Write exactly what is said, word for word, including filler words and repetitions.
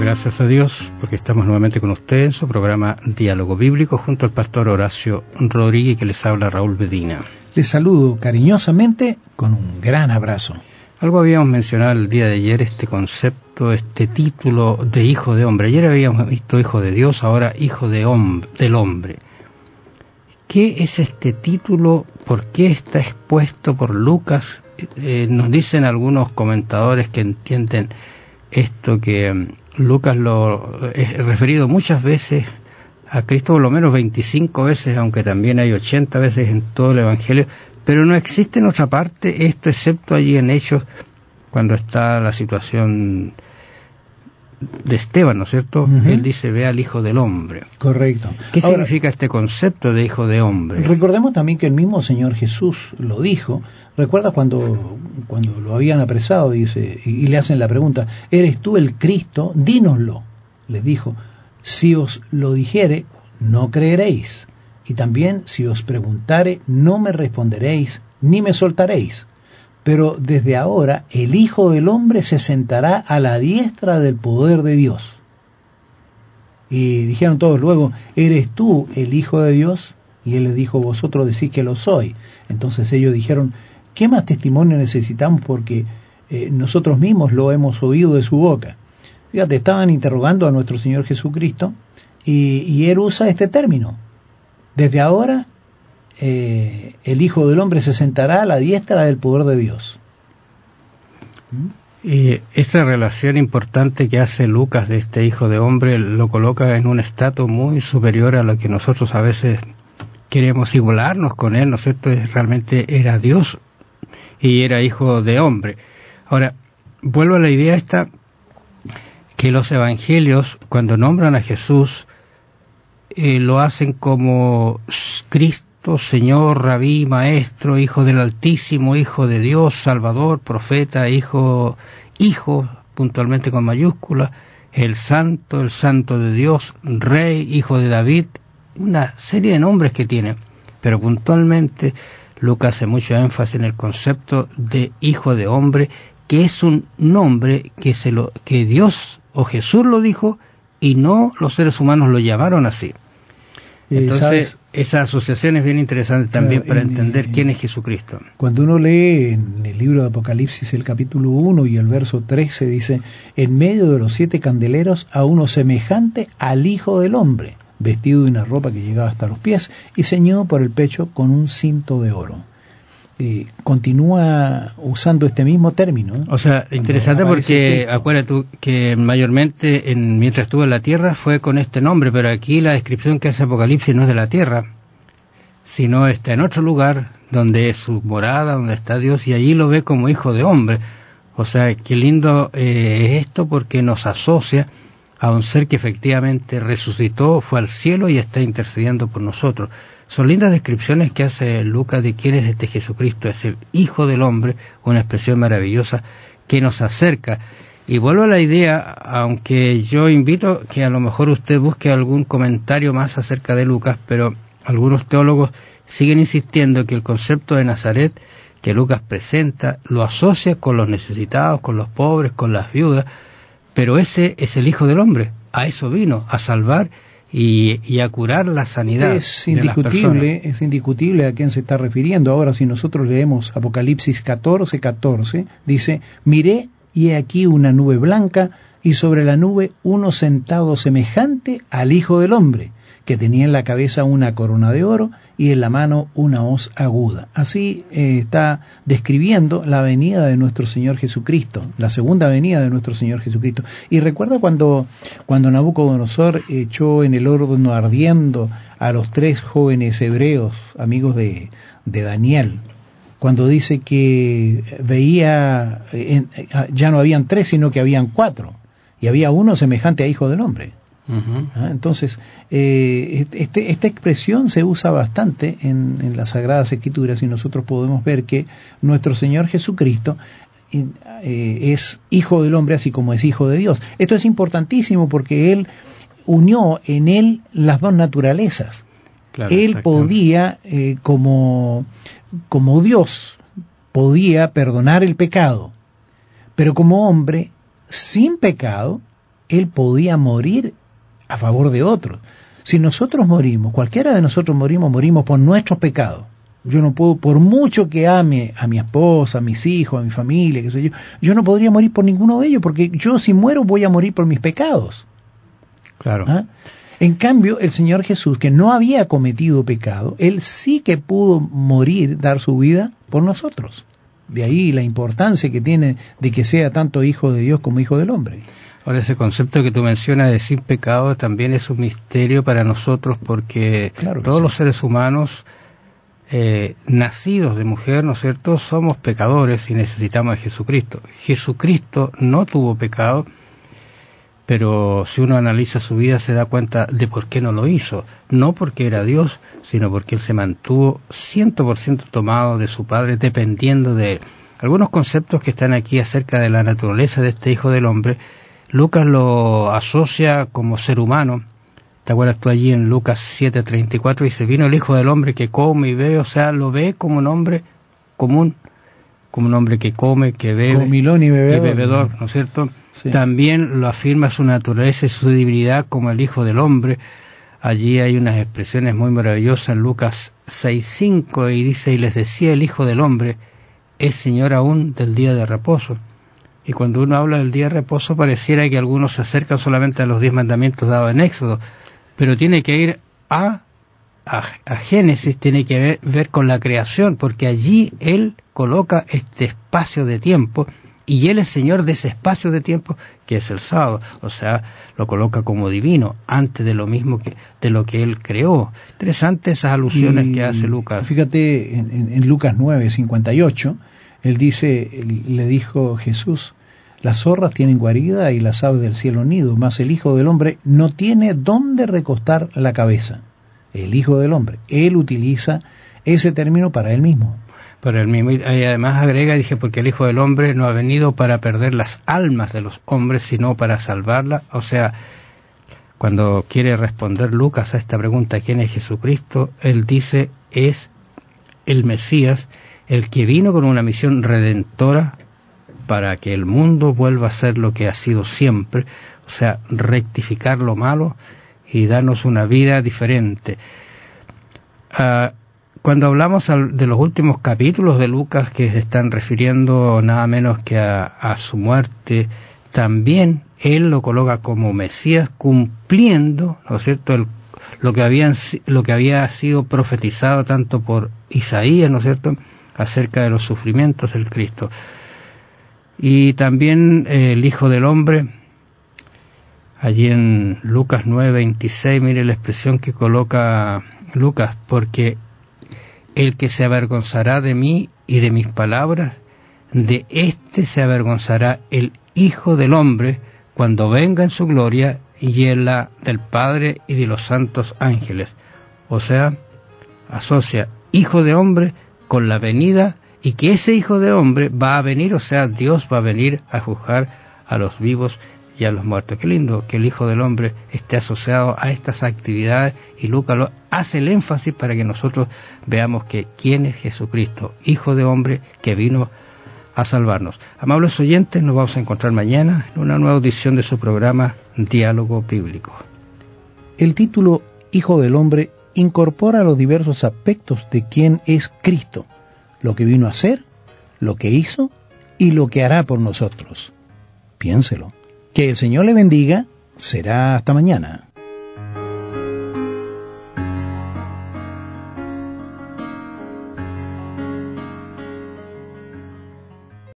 gracias a Dios porque estamos nuevamente con usted en su programa Diálogo Bíblico junto al pastor Horacio Rodríguez, que les habla Raúl Medina. Les saludo cariñosamente con un gran abrazo. Algo habíamos mencionado el día de ayer, este concepto, este título de hijo de hombre. Ayer habíamos visto hijo de Dios, ahora hijo de hom- del hombre. ¿Qué es este título? ¿Por qué está expuesto por Lucas? Eh, nos dicen algunos comentadores que entienden esto, que Lucas lo es referido muchas veces a Cristo, por lo menos veinticinco veces, aunque también hay ochenta veces en todo el Evangelio, pero no existe en otra parte esto, excepto allí en Hechos, cuando está la situación de Esteban, ¿no es cierto? Uh-huh. Él dice, ve al Hijo del Hombre. Correcto. ¿Qué Ahora, significa este concepto de Hijo de Hombre? Recordemos también que el mismo Señor Jesús lo dijo. ¿Recuerdas cuando, cuando lo habían apresado? Dice, y le hacen la pregunta, ¿eres tú el Cristo? Dínoslo. Les dijo, si os lo dijere, no creeréis. Y también, si os preguntare, no me responderéis, ni me soltaréis. Pero desde ahora el Hijo del Hombre se sentará a la diestra del poder de Dios. Y dijeron todos luego, ¿eres tú el Hijo de Dios? Y él les dijo, vosotros decís que lo soy. Entonces ellos dijeron, ¿qué más testimonio necesitamos? Porque eh, nosotros mismos lo hemos oído de su boca. Fíjate, estaban interrogando a nuestro Señor Jesucristo, y, y él usa este término. Desde ahora Eh, el Hijo del Hombre se sentará a la diestra del poder de Dios. Y esa relación importante que hace Lucas de este Hijo de Hombre lo coloca en un estatus muy superior a lo que nosotros a veces queremos igualarnos con él, ¿no es cierto? Realmente era Dios y era Hijo de Hombre. Ahora, vuelvo a la idea esta, que los evangelios, cuando nombran a Jesús, eh, lo hacen como Cristo, Señor, Rabí, Maestro, Hijo del Altísimo, Hijo de Dios, Salvador, Profeta, Hijo, Hijo, puntualmente con mayúscula, el Santo, el Santo de Dios, Rey, Hijo de David, una serie de nombres que tiene, pero puntualmente Lucas hace mucho énfasis en el concepto de Hijo de Hombre, que es un nombre que, se lo, que Dios o Jesús lo dijo y no los seres humanos lo llamaron así. Entonces, esa asociación es bien interesante también, claro, para en, entender en, quién es Jesucristo. Cuando uno lee en el libro de Apocalipsis el capítulo uno y el verso trece, dice, en medio de los siete candeleros a uno semejante al Hijo del Hombre, vestido de una ropa que llegaba hasta los pies y ceñido por el pecho con un cinto de oro. Eh, continúa usando este mismo término, ¿eh? O sea, interesante porque acuérdate tú que mayormente en, mientras estuvo en la tierra fue con este nombre, pero aquí la descripción que hace Apocalipsis no es de la tierra, sino está en otro lugar donde es su morada, donde está Dios, y allí lo ve como Hijo de Hombre. O sea, qué lindo eh, es esto, porque nos asocia a un ser que efectivamente resucitó, fue al cielo y está intercediendo por nosotros. Son lindas descripciones que hace Lucas de quién es este Jesucristo, es el Hijo del Hombre, una expresión maravillosa que nos acerca. Y vuelvo a la idea, aunque yo invito que a lo mejor usted busque algún comentario más acerca de Lucas, pero algunos teólogos siguen insistiendo que el concepto de Nazaret que Lucas presenta lo asocia con los necesitados, con los pobres, con las viudas, pero ese es el Hijo del Hombre, a eso vino, a salvar Y, y a curar la sanidad es indiscutible, de las personas. Es indiscutible a quién se está refiriendo. Ahora, si nosotros leemos Apocalipsis catorce catorce, dice, miré y he aquí una nube blanca, y sobre la nube uno sentado semejante al Hijo del Hombre, que tenía en la cabeza una corona de oro y en la mano una hoz aguda. Así eh, está describiendo la venida de nuestro Señor Jesucristo, la segunda venida de nuestro Señor Jesucristo. Y recuerda cuando, cuando Nabucodonosor echó en el horno ardiendo a los tres jóvenes hebreos, amigos de, de Daniel, cuando dice que veía, ya no habían tres, sino que habían cuatro, y había uno semejante a Hijo del Hombre. Entonces, eh, este, esta expresión se usa bastante en, en las Sagradas Escrituras, y nosotros podemos ver que nuestro Señor Jesucristo eh, es Hijo del Hombre, así como es Hijo de Dios. Esto es importantísimo porque Él unió en Él las dos naturalezas. Claro, él podía, eh, como, como Dios, podía perdonar el pecado, pero como hombre sin pecado, él podía morir a favor de otros. Si nosotros morimos, cualquiera de nosotros morimos, morimos por nuestros pecados. Yo no puedo, por mucho que ame a mi esposa, a mis hijos, a mi familia, qué sé yo, yo no podría morir por ninguno de ellos, porque yo si muero voy a morir por mis pecados. Claro. ¿Ah? En cambio, el Señor Jesús, que no había cometido pecado, Él sí que pudo morir, dar su vida por nosotros. De ahí la importancia que tiene de que sea tanto hijo de Dios como hijo del hombre. Ahora, ese concepto que tú mencionas de sin pecado también es un misterio para nosotros, porque claro todos sí. los seres humanos eh, nacidos de mujer, ¿no es cierto?, somos pecadores y necesitamos a Jesucristo. Jesucristo no tuvo pecado, pero si uno analiza su vida se da cuenta de por qué no lo hizo. No porque era Dios, sino porque él se mantuvo cien por ciento tomado de su Padre, dependiendo de él. Algunos conceptos que están aquí acerca de la naturaleza de este Hijo del Hombre, Lucas lo asocia como ser humano. ¿Te acuerdas tú allí en Lucas siete treinta y cuatro? Dice, vino el Hijo del Hombre que come y bebe, o sea, lo ve como un hombre común, como un hombre que come, que bebe, comilón y bebedor, y bebedor, ¿no es cierto? Sí. También lo afirma su naturaleza y su divinidad como el Hijo del Hombre. Allí hay unas expresiones muy maravillosas en Lucas seis cinco, y dice, y les decía, el Hijo del Hombre es Señor aún del día de reposo. Y cuando uno habla del día de reposo pareciera que algunos se acercan solamente a los diez mandamientos dados en Éxodo, pero tiene que ir a, a, a Génesis, tiene que ver, ver con la creación, porque allí él coloca este espacio de tiempo. Y Él es Señor de ese espacio de tiempo que es el sábado. O sea, lo coloca como divino, antes de lo mismo que de lo que Él creó. Interesante esas alusiones y, que hace Lucas. Fíjate, en, en Lucas nueve cincuenta y ocho, Él dice, le dijo Jesús, las zorras tienen guarida y las aves del cielo nido, mas el Hijo del Hombre no tiene dónde recostar la cabeza. El Hijo del Hombre. Él utiliza ese término para Él mismo. Pero el mismo, y además agrega, dije, porque el Hijo del Hombre no ha venido para perder las almas de los hombres, sino para salvarlas. O sea, cuando quiere responder Lucas a esta pregunta, ¿quién es Jesucristo?, él dice, es el Mesías, el que vino con una misión redentora para que el mundo vuelva a ser lo que ha sido siempre, o sea, rectificar lo malo y darnos una vida diferente. Ah... Uh, Cuando hablamos de los últimos capítulos de Lucas, que se están refiriendo nada menos que a, a su muerte, también él lo coloca como Mesías, cumpliendo, ¿no es cierto?, el, lo que habían, lo que había sido profetizado tanto por Isaías, ¿no es cierto?, acerca de los sufrimientos del Cristo. Y también eh, el Hijo del Hombre, allí en Lucas nueve veintiséis, mire la expresión que coloca Lucas, porque el que se avergonzará de mí y de mis palabras, de éste se avergonzará el Hijo del Hombre cuando venga en su gloria y en la del Padre y de los santos ángeles. O sea, asocia Hijo de Hombre con la venida, y que ese Hijo de Hombre va a venir, o sea, Dios va a venir a juzgar a los vivos y a los muertos. Qué lindo que el Hijo del Hombre esté asociado a estas actividades, y Lucas lo hace el énfasis para que nosotros veamos que quién es Jesucristo, Hijo de Hombre que vino a salvarnos. Amables oyentes, nos vamos a encontrar mañana en una nueva audición de su programa Diálogo Bíblico. El título Hijo del Hombre incorpora los diversos aspectos de quién es Cristo, lo que vino a hacer, lo que hizo y lo que hará por nosotros. Piénselo. Que el Señor le bendiga. Será hasta mañana.